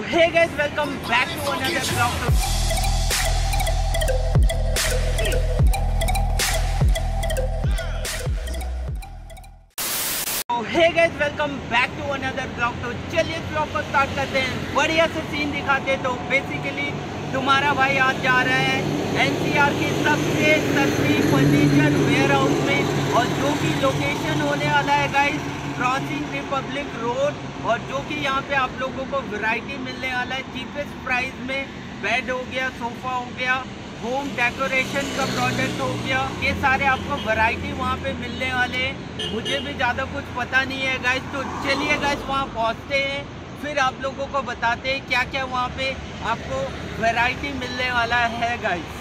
Hey guys, welcome back to another vlog. तो चलिए blog को स्टार्ट करते हैं, बढ़िया से सीन दिखाते हैं। तो बेसिकली तुम्हारा भाई आज जा रहा है NCR के सबसे सस्ती फर्नीचर वेयर हाउस में, और जो कि लोकेशन होने वाला है गाइस क्रॉसिंग रिपब्लिक रोड, और जो कि यहाँ पे आप लोगों को वैरायटी मिलने वाला है। चीपेस्ट प्राइस में बेड हो गया, सोफ़ा हो गया, होम डेकोरेशन का प्रोडक्ट हो गया, ये सारे आपको वैरायटी वहाँ पे मिलने वाले हैं। मुझे भी ज़्यादा कुछ पता नहीं है गाइस, तो चलिए गाइस वहाँ पहुँचते हैं, फिर आप लोगों को बताते हैं क्या क्या वहाँ पे आपको वैरायटी मिलने वाला है गाइस।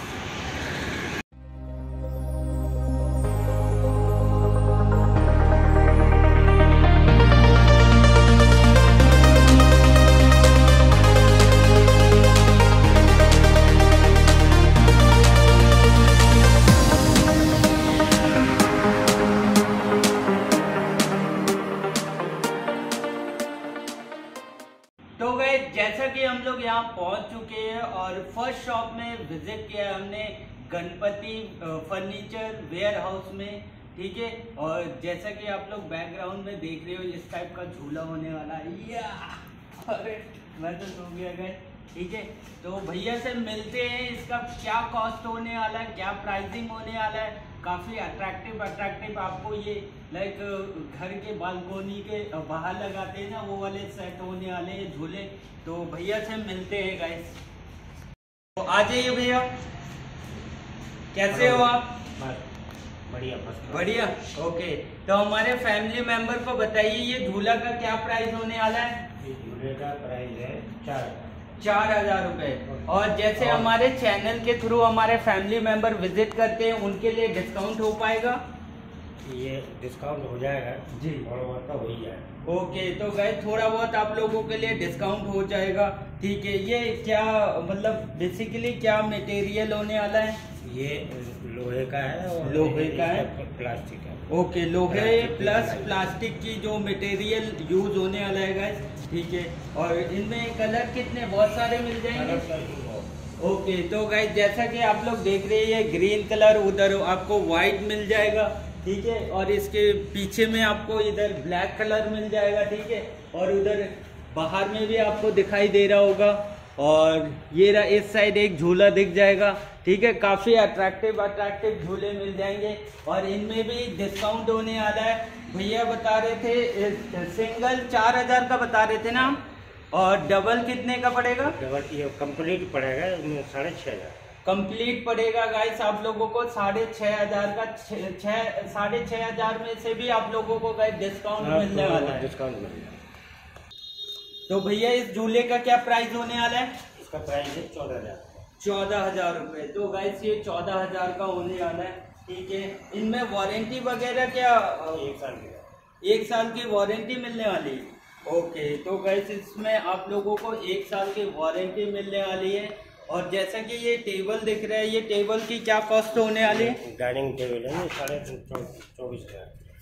तो गए जैसा कि हम लोग यहाँ पहुँच चुके हैं और फर्स्ट शॉप में विजिट किया है हमने, गणपति फर्नीचर वेयर हाउस में, ठीक है। और जैसा कि आप लोग बैकग्राउंड में देख रहे हो, इस टाइप का झूला होने वाला है। या अरे मैं तो सो गया गए, ठीक है। तो भैया से मिलते हैं, इसका क्या कॉस्ट होने वाला है, क्या प्राइसिंग होने वाला है। काफ़ी अट्रैक्टिव आपको ये लाइक घर के बालकोनी के बाहर लगाते हैं ना, वो वाले सेट होने वाले हैं झूले। तो भैया से मिलते हैं गाइस। तो आ जाइए भैया, कैसे हो आप? बढ़िया बढ़िया, ओके। तो हमारे फैमिली मेंबर को बताइए ये झूला का क्या प्राइस होने वाला है। झूले का प्राइस है 4000 रुपए। और जैसे हमारे चैनल के थ्रू हमारे फैमिली मेंबर विजिट करते हैं, उनके लिए डिस्काउंट हो पाएगा? ये डिस्काउंट हो जाएगा जी, थोड़ा बहुत तो हो ही जाएगा। ओके, तो गाइस थोड़ा बहुत आप लोगों के लिए डिस्काउंट हो जाएगा, ठीक है। ये क्या मतलब बेसिकली क्या मटेरियल होने वाला है? ये लोहे का है और लोहे का है, प्लास्टिक है। ओके, लोहे प्लस प्लास्टिक की जो मटेरियल यूज होने वाला है गाइस, ठीक है। और इनमें कलर कितने बहुत सारे मिल जाएंगे? ओके, तो गाइस जैसा कि आप लोग देख रहे हैं, ये ग्रीन कलर, उधर आपको व्हाइट मिल जाएगा, ठीक है। और इसके पीछे में आपको इधर ब्लैक कलर मिल जाएगा, ठीक है। और उधर बाहर में भी आपको दिखाई दे रहा होगा, और ये रहा इस साइड एक झूला दिख जाएगा, ठीक है। काफ़ी अट्रैक्टिव झूले मिल जाएंगे, और इनमें भी डिस्काउंट होने वाला है। भैया बता रहे थे सिंगल 4000 का बता रहे थे ना, और डबल कितने का पड़ेगा? डबल ये कंप्लीट पड़ेगा 6500। कंप्लीट पड़ेगा गाइस आप लोगों को 6500 का, 6500 में से भी आप लोगों को गाइस डिस्काउंट मिलने वाला है। तो भैया इस झूले का क्या प्राइस होने वाला है? इसका प्राइस है 14,000 रुपए। तो गाइस ये 14,000 का होने वाला है, ठीक है। इनमें वारंटी वगैरह क्या? 1 साल की वारंटी मिलने वाली है। ओके, तो गाइस इसमें आप लोगों को 1 साल की वारंटी मिलने वाली है। और जैसा कि ये टेबल दिख रहा है, ये टेबल की क्या कॉस्ट होने वाली है? डाइनिंग टेबल है 24,500।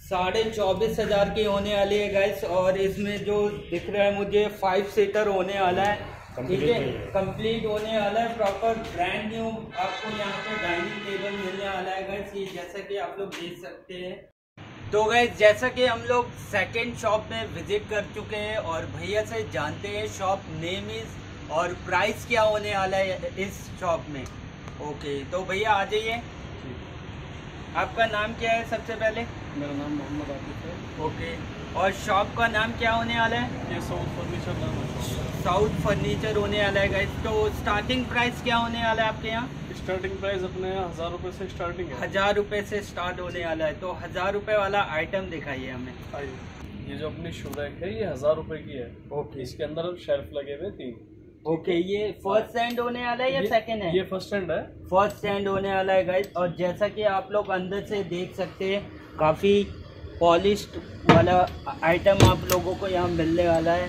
24,500 की होने वाली है गाइस। और इसमें जो दिख रहा है मुझे 5 सीटर होने वाला है, ठीक है, कंप्लीट होने वाला है। प्रॉपर ब्रांड न्यू आपको यहाँ पे डाइनिंग टेबल मिलने वाला है गाइस, ये जैसा कि आप लोग देख सकते हैं। तो गाइस जैसा कि हम लोग सेकेंड शॉप में विजिट कर चुके हैं, और भैया से जानते हैं शॉप नेम इज और प्राइस क्या होने वाला है इस शॉप में। ओके, तो भैया आ जाइए, आपका नाम क्या है? सबसे पहले मेरा नाम मोहम्मद आतिफ है। ओके, और शॉप का नाम क्या होने वाला है? ये साउथ फर्नीचर नाम है, साउथ फर्नीचर होने वाला है गाइस। तो स्टार्टिंग प्राइस क्या होने वाला है आपके यहाँ? स्टार्टिंग प्राइस अपने 1000 रुपये से स्टार्टिंग है। 1000 रुपये से स्टार्ट होने वाला है। तो 1000 रुपये वाला आइटम दिखाइए हमें। ये जो अपनी शो रैक है ये 1000 रुपये की है। ओके, इसके अंदर शेल्फ लगे हुए 3। ओके, ये फर्स्ट स्टैंड होने वाला है या सेकंड है? ये फर्स्ट स्टैंड है। फर्स्ट स्टैंड होने वाला है गाइस। और जैसा कि आप लोग अंदर से देख सकते हैं, काफ़ी पॉलिश्ड वाला आइटम आप लोगों को यहाँ मिलने वाला है।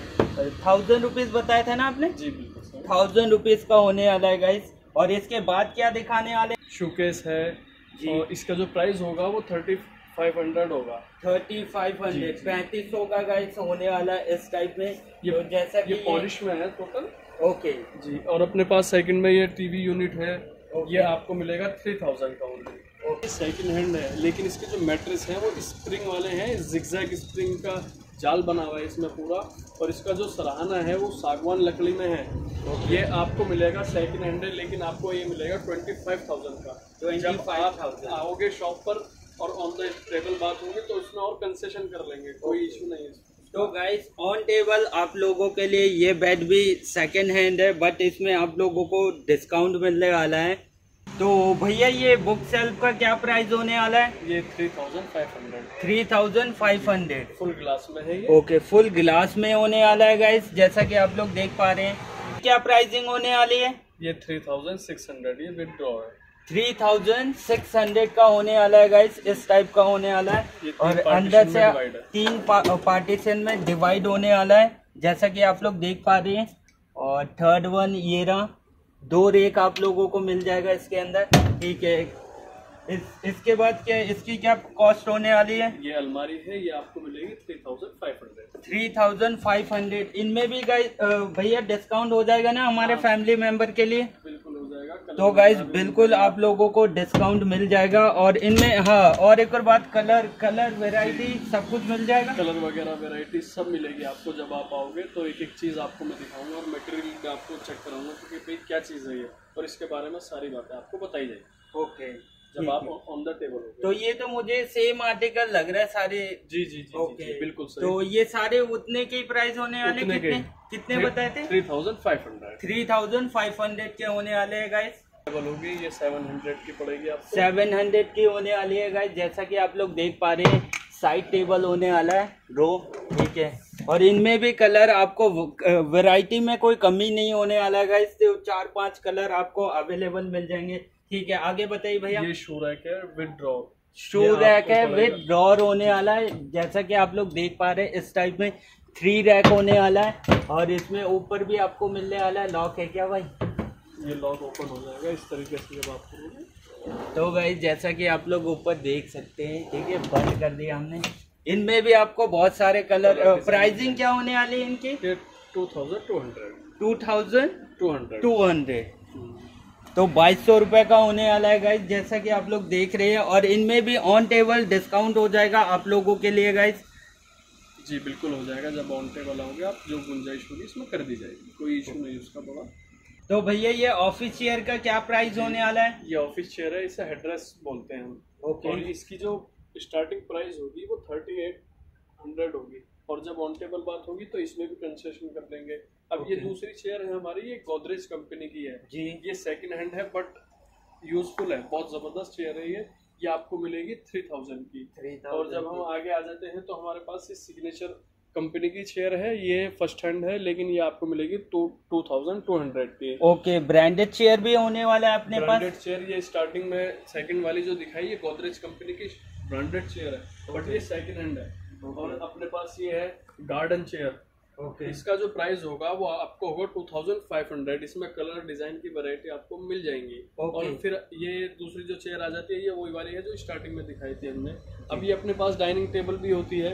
1000 रुपीज़ बताया था ना आपने? जी बिल्कुल, 1000 रुपीज़ का होने वाला है गाइस। और इसके बाद क्या दिखाने वाले? शोकेस है, और इसका जो प्राइस होगा वो 30 3500 होगा, 3500 3500 का गाइस होने वाला इस टाइप में। ये तो जैसा कि ये पॉलिश में है टोटल ओके जी। और अपने पास सेकंड में ये टीवी यूनिट है, ये आपको मिलेगा 3000 का ओनली। ओके सेकंड हैंड है, लेकिन इसके जो मैट्रेस हैं वो स्प्रिंग वाले हैं, जिगजैग स्प्रिंग का जाल बना हुआ है इसमें पूरा, और इसका जो सराहना है वो सागवान लकड़ी में है। Okay. ये आपको मिलेगा सेकंड हैंड, लेकिन आपको ये मिलेगा 25,000 का। 25,000 आओगे शॉप पर और ऑन द टेबल बात होगी तो इसमें और कंसेशन कर लेंगे, कोई इशू नहीं है। तो गाइस ऑन टेबल आप लोगों के लिए ये बेड भी सेकंड हैंड है, बट इसमें आप लोगों को डिस्काउंट मिलने वाला है। तो भैया ये बुक सेल्फ का क्या प्राइस होने वाला है? ये 3500 3500 फुल ग्लास में है ये। ओके फुल ग्लास में होने वाला है गाइस, जैसा कि आप लोग देख पा रहे हैं। क्या प्राइसिंग होने वाली है? ये 3600 ये विद ड्रॉअर है, 3600 का होने वाला है गाइस, इस टाइप का होने वाला है। और अंदर से तीन पार्टीशन में डिवाइड होने वाला है, जैसा कि आप लोग देख पा रहे हैं। और थर्ड वन ये रहा, दो रेक आप लोगों को मिल जाएगा इसके अंदर, ठीक है। इसके बाद क्या इसकी क्या कॉस्ट होने वाली है? ये अलमारी है, ये आपको मिलेगी 3500 इनमें भी गाइस भैया डिस्काउंट हो जाएगा ना हमारे फैमिली मेंबर के लिए? बिल्कुल हो जाएगा। तो गाइस बिल्कुल आप लोगों को डिस्काउंट मिल जाएगा। और इनमें हाँ और एक और बात, कलर वेराइटी सब कुछ मिल जाएगा, कलर वगैरह वेराइटी सब मिलेगी आपको। जब आप आओगे तो एक एक चीज आपको मैं दिखाऊंगा और मटेरियल आपको चेक कराऊंगा क्योंकि भाई क्या चीज है ये, और इसके बारे में सारी बातें आपको बताई जाएगी। ओके जब आप ऑन द टेबल हो। तो ये तो मुझे सेम आर्टिकल लग रहा है सारे। जी जी जी, okay. जी बिल्कुल सही। तो ये सारे उतने के प्राइस होने वाले, कितने बताए थे? 3500 के होने वाले है गाइस। टेबल होगी ये 700 की पड़ेगी आपको, 700 की होने वाली है गाइस, जैसा कि आप लोग देख पा रहे हैं। साइड टेबल होने वाला है रो, ठीक है। और इनमें भी कलर आपको वेराइटी में कोई कमी नहीं होने वाला है गाइस, तो 4-5 कलर आपको अवेलेबल मिल जाएंगे, ठीक है। आगे बताइए भैया। ये शू रैक है विद ड्रॉअर, शू रैक है विद ड्रॉअर होने वाला है, जैसा कि आप लोग देख पा रहे हैं। इस टाइप में 3 रैक होने वाला है, और इसमें ऊपर भी आपको मिलने वाला है। लॉक है क्या भाई? ये लॉक ओपन हो जाएगा इस तरीके से जब आप खोलोगे। तो भाई जैसा कि आप लोग ऊपर देख सकते हैं, ठीक है, बंद कर दिया हमने। इनमें भी आपको बहुत सारे कलर। प्राइसिंग क्या होने वाली है इनकी? 2200 तो 2200 रुपये का होने वाला है गाइस, जैसा कि आप लोग देख रहे हैं। और इनमें भी ऑन टेबल डिस्काउंट हो जाएगा आप लोगों के लिए गाइस। जी बिल्कुल हो जाएगा, जब ऑन टेबल आओगे आप जो गुंजाइश होगी इसमें कर दी जाएगी, कोई इशू नहीं उसका बड़ा। तो भैया ये ऑफिस चेयर का क्या प्राइस होने वाला है? ये ऑफिस चेयर है, इसे हेडरेस्ट बोलते हैं हम। ओके। इसकी जो स्टार्टिंग प्राइस होगी वो 3800 होगी, और जब ऑन टेबल बात होगी तो इसमें भी कंसेशन कर देंगे। अब ये दूसरी चेयर है हमारी, ये गोदरेज कंपनी की है जी। ये सेकंड हैंड है बट यूजफुल है, बहुत जबरदस्त चेयर है ये आपको मिलेगी 3000 की। 3000 और जब हम आगे आ जाते हैं तो हमारे पास ये सिग्नेचर कंपनी की चेयर है, ये फर्स्ट हैंड है, लेकिन ये आपको मिलेगी 2200 की। ओके ब्रांडेड चेयर भी होने वाला है अपने पास? ब्रांडेड चेयर ये स्टार्टिंग में सेकंड वाली जो दिखाई ये गोदरेज कंपनी की ब्रांडेड चेयर है, बट ये सेकंड हैंड है। और अपने पास ये है गार्डन चेयर। ओके। इसका जो प्राइस होगा वो आपको होगा 2500, इसमें कलर डिजाइन की वैरायटी आपको मिल जाएंगी। और फिर ये दूसरी जो चेयर आ जाती है ये वही वाली है जो स्टार्टिंग में दिखाई थी हमने। अब ये अपने पास डाइनिंग टेबल भी होती है।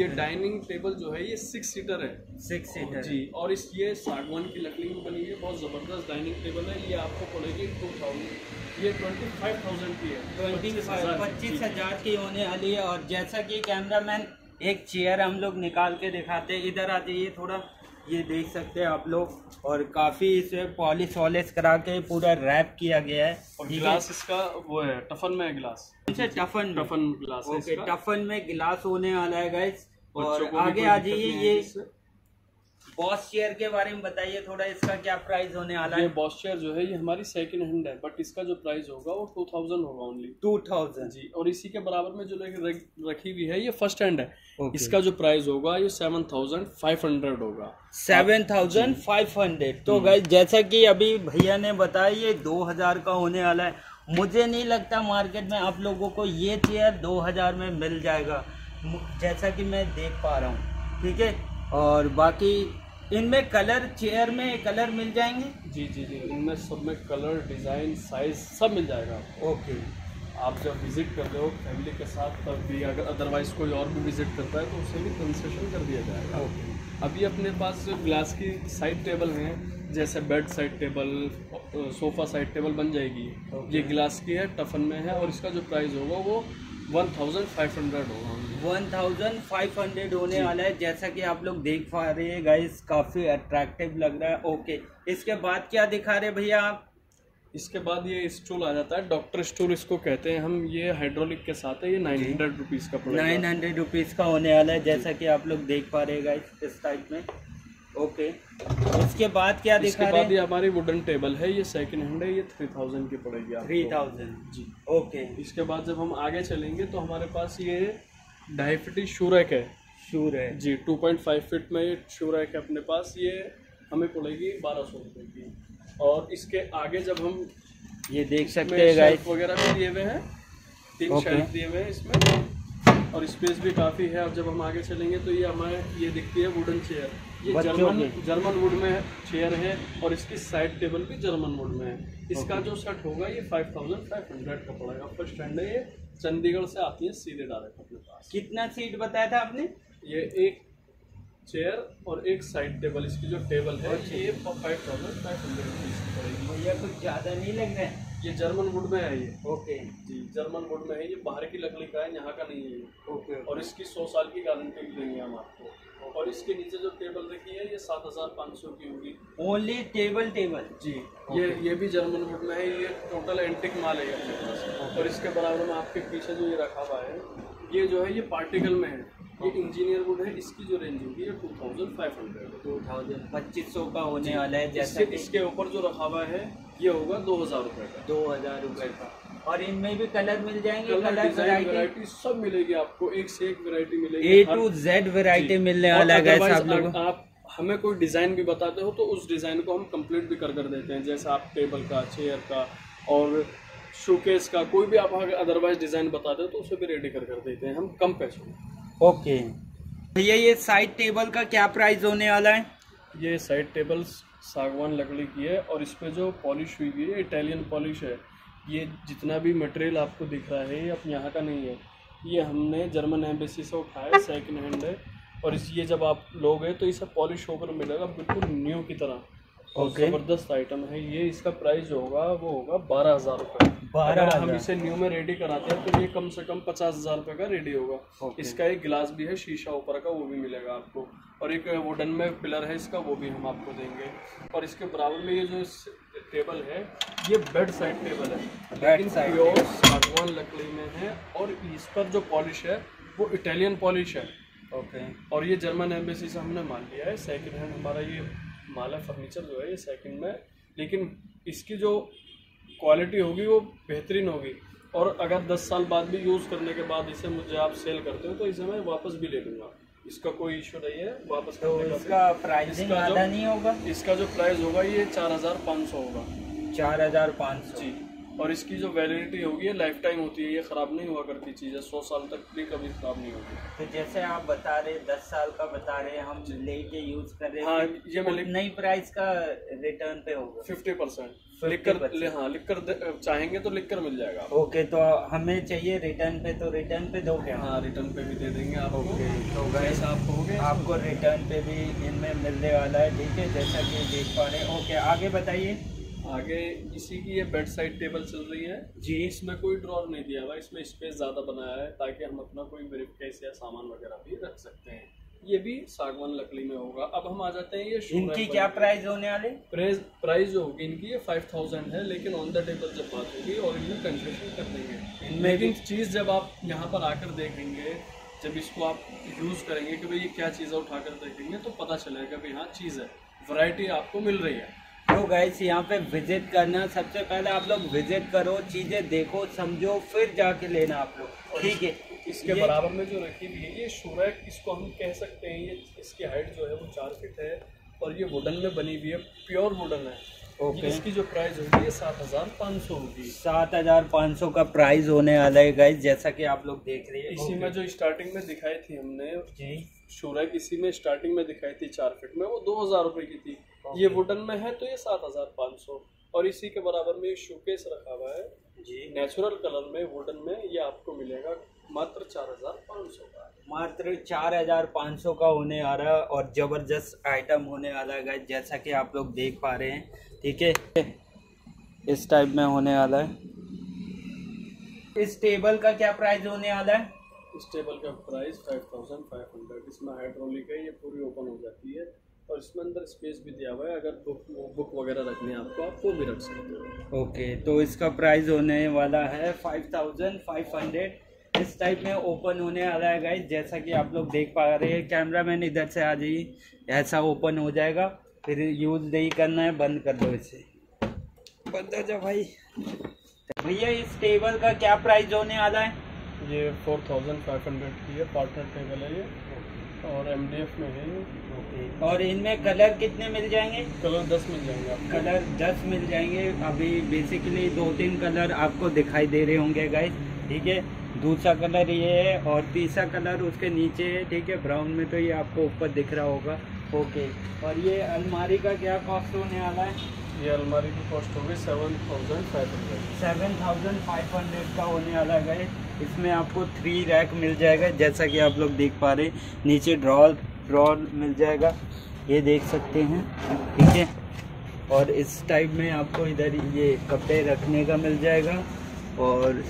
ये डाइनिंग टेबल जो है ये 6 सीटर है, 6 सीटर जी। और इस ये सागवान की लकड़ी में बनी हुई बहुत जबरदस्त डाइनिंग टेबल है, ये आपको पड़ेगी 2000, ये 25,000 की है, 25,000 की होने वाली है। और जैसा कि कैमरामैन एक चेयर हम लोग निकाल के दिखाते हैं, इधर आ जाइए थोड़ा, ये देख सकते हैं आप लोग। और काफ़ी इसे पॉलिश वॉलिश करा के पूरा रैप किया गया है। और ग्लास इसका वो है टफन में ग्लास, अच्छा टफन ग्लास। ओके टफन में ग्लास होने वाला है गाइस। और आगे आ जाइए, ये बॉस चेयर के बारे में बताइए थोड़ा, इसका क्या प्राइस होने वाला है? ये बॉस चेयर जो है ये हमारी सेकंड हैंड है, बट इसका जो प्राइस होगा वो 2000 होगा ओनली, 2000 जी। और इसी के बराबर में जो रखी हुई है ये फर्स्ट हैंड है। Okay. इसका जो प्राइस होगा ये 7500 होगा, 7500। तो गाइस जैसा कि अभी भैया ने बताया ये 2000 का होने वाला है। मुझे नहीं लगता मार्केट में आप लोगों को ये चेयर 2000 में मिल जाएगा, जैसा कि मैं देख पा रहा हूँ, ठीक है। और बाकी इनमें कलर, चेयर में कलर मिल जाएंगे? जी जी जी, इनमें सब में कलर डिज़ाइन साइज सब मिल जाएगा। ओके आप जब विज़िट कर रहे हो फैमिली के साथ तब भी, अगर अदरवाइज़ कोई और भी विज़िट करता है तो उसे भी कंसेशन कर दिया जाएगा। अभी अपने पास ग्लास की साइड टेबल हैं, जैसे bed side table, sofa side table बन जाएगी। ये ग्लास की है, टफन में है और इसका जो प्राइस होगा वो 1500 होगा। 1500 होने वाला है, जैसा कि आप लोग देख पा रहे हैं गाइस, काफ़ी अट्रैक्टिव लग रहा है। ओके, इसके बाद क्या दिखा रहे भैया आप? इसके बाद ये स्टूल आ जाता है, डॉक्टर स्टूल इसको कहते हैं हम। ये हाइड्रोलिक के साथ है, ये 900 रुपीज़ का पड़ेगा। 900 रुपीज़ का होने वाला है, जैसा कि आप लोग देख पा रहे हैं गाइस, इस टाइप में। ओके, इसके बाद क्या दिखा रहे हैं? इसके बाद ये हमारी वुडन टेबल है, ये सेकंड हैंड है, ये 3000 की पड़ेगी आपको। 3000 जी। ओके, इसके बाद जब हम आगे चलेंगे तो हमारे पास ये 2.5 फीट शू रैक है। शू रैक जी, 2.5 फीट में ये शू रैक है अपने पास। ये हमें पड़ेगी 1200 रुपये की। और इसके आगे जब हम ये देख सकते हैं गाइस, वगैरह भी दिए हुए हैं, 3 शेल्फ दिए हुए हैं इसमें, और स्पेस भी काफ़ी है। अब जब हम आगे चलेंगे तो ये हमारे ये दिखती है वुडन चेयर। ये जर्मन वुड में चेयर है और इसकी साइड टेबल भी जर्मन वुड में है। इसका जो सेट होगा ये 5500 का पड़ेगा। फर्स्ट हैंड है, ये चंडीगढ़ से आती है सीधे डायरेक्ट अपने पास। कितना सीट बताया था आपने? ये एक चेयर और एक साइड टेबल, इसकी जो टेबल है ये 5500 की पड़ेगी। भैया कुछ ज़्यादा नहीं लग रहा है? ये जर्मन वुड में है ये। ओके जी, जर्मन वुड में है, ये बाहर की लकड़ी का है, यहाँ का नहीं है। ओके, और इसकी 100 साल की गारंटी देंगे हम आपको। और इसके नीचे जो टेबल रखी है ये 7500 की होगी। ओनली टेबल जी। ये भी जर्मन वुड में है, ये टोटल एंटिक माल है अपने पास। और इसके बराबर में आपके पीछे जो ये रखा हुआ है, ये जो है ये पार्टिकल में है, ये इंजीनियर वुड है। इसकी जो रेंज होगी ये 2500 का होने वाला है। जैसे इसके ऊपर जो रखा हुआ है ये होगा 2000 रुपये का। 2000 रुपये का। और इनमें भी कलर मिल जाएंगे, कलर वैरायटी सब मिलेगी आपको, एक से एक वैरायटी मिलेगी, A to Z वैरायटी मिलने वाला है गाइस। आप लोग हमें कोई डिज़ाइन भी बताते हो तो उस डिज़ाइन को हम कंप्लीट भी कर देते हैं। जैसे आप टेबल का, चेयर का और शोकेस का कोई भी आप अदरवाइज डिज़ाइन बताते हो तो उसे भी रेडी कर देते हैं हम कम पैसों में। ओके भैया, ये साइड टेबल का क्या प्राइस होने वाला है? ये साइड टेबल्स सागवान लकड़ी की है और इस पर जो पॉलिश हुई है इटालियन पॉलिश है। ये जितना भी मटेरियल आपको दिख रहा है ये अपने यहाँ का नहीं है, ये हमने जर्मन एम्बेसी से उठाया, सेकंड हैंड है। और इस ये जब आप लोगे तो इसे पॉलिश होकर मिलेगा बिल्कुल न्यू की तरह। और ज़बरदस्त आइटम है ये। इसका प्राइस जो होगा वो होगा 12000 रुपये। 12 हम इसे न्यू में रेडी कराते हैं तो ये कम से कम 50000 रुपये का रेडी होगा। इसका एक गिलास भी है शीशा ऊपर का, वो भी मिलेगा आपको। और एक वुडन में पिलर है इसका, वो भी हम आपको देंगे। और इसके बराबर में ये जो टेबल है ये बेड साइड टेबल है, लेकिन प्योर सागवान लकड़ी में है। और इस पर जो पॉलिश है वो इटालियन पॉलिश है। ओके, और ये जर्मन एम्बेसी से हमने माल लिया है, सेकंड हैंड हमारा ये माल है। फर्नीचर जो है ये सेकंड में, लेकिन इसकी जो क्वालिटी होगी वो बेहतरीन होगी। और अगर 10 साल बाद भी यूज़ करने के बाद इसे मुझे आप सेल करते हो तो इसे मैं वापस भी ले लूँगा, इसका कोई इशू नहीं है वापस करने का। इसका प्राइसिंग ज़्यादा नहीं होगा, इसका जो प्राइस होगा ये 4500 होगा। 4500 जी। और इसकी जो वैलिडिटी होगी ये लाइफ टाइम होती है, ये ख़राब नहीं हुआ करती चीज़ है, 100 साल तक भी कभी ख़राब नहीं होगी। तो जैसे आप बता रहे 10 साल का बता रहे हम लेके यूज़ कर रहे हैं। हाँ, ये मतलब नई प्राइस का रिटर्न पे होगा 50%। लिख कर चाहेंगे तो लिख कर मिल जाएगा। ओके, तो हमें चाहिए रिटर्न पे, तो रिटर्न पे दोगे? हाँ, रिटर्न पे भी दे देंगे आप। ओके, तो गाइस आप हो गए, आपको रिटर्न पे भी इनमें मिलने वाला है, ठीक है, जैसा कि देख पा रहे हैं। ओके, आगे बताइए। आगे इसी की ये बेड साइड टेबल चल रही है जी। इसमें कोई ड्रॉर नहीं दिया हुआ, इसमें स्पेस ज़्यादा बनाया है ताकि हम अपना कोई ब्रीफकेस या सामान वगैरह भी रख सकते हैं। ये भी सागवान लकड़ी में होगा। अब हम आ जाते हैं ये इनकी क्या प्राइस होने वाले? प्राइस जो होगी इनकी ये 5000 है, लेकिन ऑन द टेबल जब बात होगी और इनमें कंसेशन कर देंगे। लेकिन चीज़ जब आप यहाँ पर आकर देखेंगे, जब इसको आप यूज़ करेंगे कि भाई ये क्या चीज़ है, उठा कर देखेंगे तो पता चलेगा भाई हाँ चीज़ है, वैरायटी आपको मिल रही है। तो गाइस यहाँ पे विज़िट करना, सबसे पहले आप लोग विज़िट करो, चीज़ें देखो, समझो, फिर जाके लेना आप लोग, ठीक है। इसके बराबर में जो रखी हुई है ये शोरैक, इसको हम कह सकते हैं। ये इसकी हाइट जो है वो 4 फीट है और ये वुडन में बनी हुई है, प्योर वुडन है। ओके, इसकी जो प्राइस होगी ये 7500 होगी। 7500 का प्राइस होने वाला है गाइस, जैसा कि आप लोग देख रहे हैं। इसी में जो स्टार्टिंग में दिखाई थी हमने जी शोरैक, इसी में स्टार्टिंग में दिखाई थी 4 फीट में, वो 2000 रुपये की थी। ये वुडन में है तो ये 7500। और इसी के बराबर में शोकेस रखा हुआ है जी, नेचुरल कलर में वुडन में। ये आपको मिलेगा मात्र 4500 का, मात्र 4500 का होने आ रहा है और ज़बरदस्त आइटम होने वाला है जैसा कि आप लोग देख पा रहे हैं। ठीक है, इस टाइप में होने वाला है। इस टेबल का क्या प्राइस होने वाला है? इस टेबल का प्राइस 5500। इसमें हाइड्रोलिक है, ये पूरी ओपन हो जाती है और इसमें अंदर स्पेस भी दिया हुआ है, अगर बुक वगैरह रखनी है आपको आप वो भी रख सकते हो। ओके, तो इसका प्राइस होने वाला है 5500। इस टाइप में ओपन होने वाला है गाइस, जैसा कि आप लोग देख पा रहे हैं। कैमरामैन इधर से आ जाइए, ऐसा ओपन हो जाएगा, फिर यूज़ नहीं करना है, बंद कर दो इसे, बंद हो जाओ भाई। भैया इस टेबल का क्या प्राइस होने वाला है? ये 4500 की है, पार्टनर टेबल है ये और MDF में है। ओके, और इनमें कलर कितने मिल जाएंगे? कलर 10 मिल जाएंगे आपको। कलर 10 मिल जाएंगे। अभी बेसिकली 2-3 कलर आपको दिखाई दे रहे होंगे गाइस। ठीक है, दूसरा कलर ये है और तीसरा कलर उसके नीचे है। ठीक है, ब्राउन में, तो ये आपको ऊपर दिख रहा होगा। ओके, और ये अलमारी का क्या कॉस्ट होने वाला है? ये अलमारी की कॉस्ट होगी 7500 का होने वाला है। इसमें आपको 3 रैक मिल जाएगा जैसा कि आप लोग देख पा रहे, नीचे ड्रॉल मिल जाएगा, ये देख सकते हैं। ठीक है, और इस टाइप में आपको इधर ये कपड़े रखने का मिल जाएगा और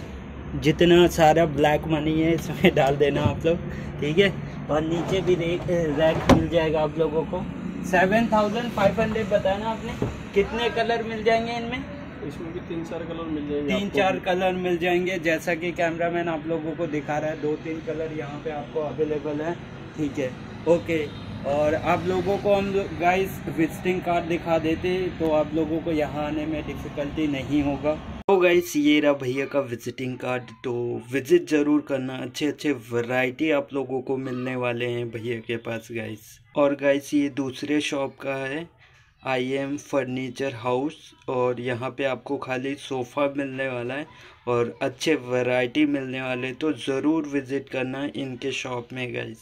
जितना सारा ब्लैक मनी है इसमें डाल देना आप लोग। ठीक है, और नीचे भी रैक मिल जाएगा आप लोगों को। 7500 बताया ना आपने, कितने कलर मिल जाएंगे इनमें? इसमें भी 3-4 कलर मिल जाएंगे, 3-4 कलर मिल जाएंगे जैसा कि कैमरामैन आप लोगों को दिखा रहा है। 2-3 कलर यहाँ पे आपको अवेलेबल है। ठीक है, ओके, और आप लोगों को हम गाइस विजिटिंग कार्ड दिखा देते तो आप लोगों को यहाँ आने में डिफ़िकल्टी नहीं होगा। तो गाइस ये रहा भैया का विजिटिंग कार्ड, तो विजिट ज़रूर करना, अच्छे वैरायटी आप लोगों को मिलने वाले हैं भैया के पास गाइस। और गाइस ये दूसरे शॉप का है, IM फर्नीचर हाउस, और यहाँ पे आपको खाली सोफ़ा मिलने वाला है और अच्छे वैरायटी मिलने वाले, तो ज़रूर विज़िट करना इनके शॉप में गाइस।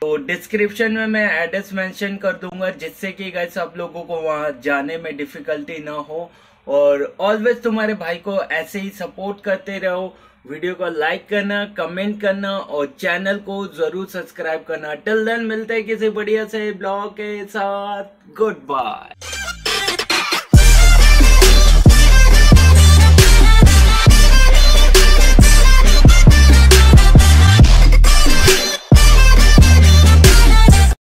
तो डिस्क्रिप्शन में मैं एड्रेस मेंशन कर दूंगा जिससे कि गाइस आप लोगों को वहाँ जाने में डिफ़िकल्टी ना हो। और ऑलवेज तुम्हारे भाई को ऐसे ही सपोर्ट करते रहो, वीडियो को लाइक करना, कमेंट करना और चैनल को ज़रूर सब्सक्राइब करना। टिल देन मिलते हैं किसी बढ़िया से ब्लॉग के साथ। Good bye.